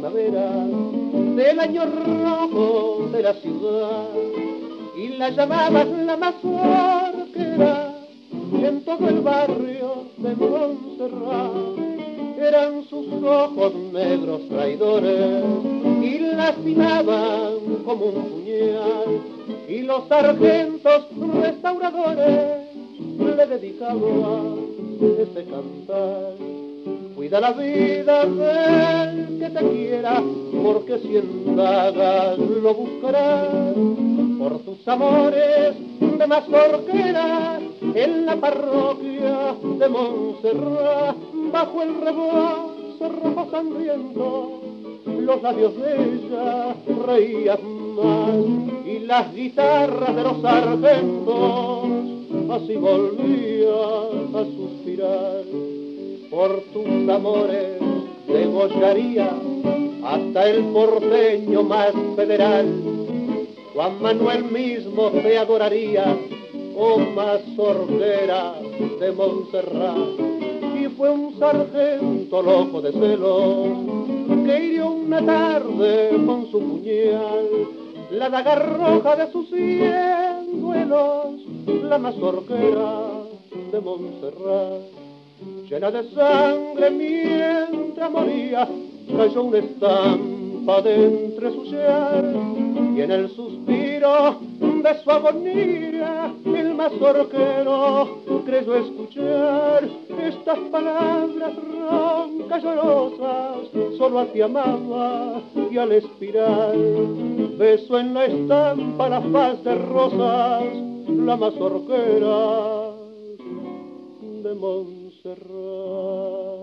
primavera, del año rojo de la ciudad, y la llamabas la mazorquera, y en todo el barrio de Montserrat eran sus ojos negros traidores, y lastimaban como un puñal, y los sargentos restauradores le dedicaban ese cantar. Cuida la vida del que te quiera, porque si indagas lo buscarás. Por tus amores de mazorquera, en la parroquia de Montserrat, bajo el rebozo rojo sangriento, los labios de ella reían más, y las guitarras de los sargentos así volvían a suspirar. Por tus amores degollaría hasta el porteño más federal. Juan Manuel mismo te adoraría, oh mazorquera de Montserrat. Y fue un sargento loco de celos que hirió una tarde con su puñal la daga roja de sus 100 duelos, la mazorquera de Montserrat. Llena de sangre mientras moría, cayó una estampa de entre su yar, y en el suspiro de su agonía el mazorquero creyó escuchar estas palabras roncas llorosas, solo a ti amaba y al expirar besó en la estampa las faz de rosas, la mazorquera de Montserrat.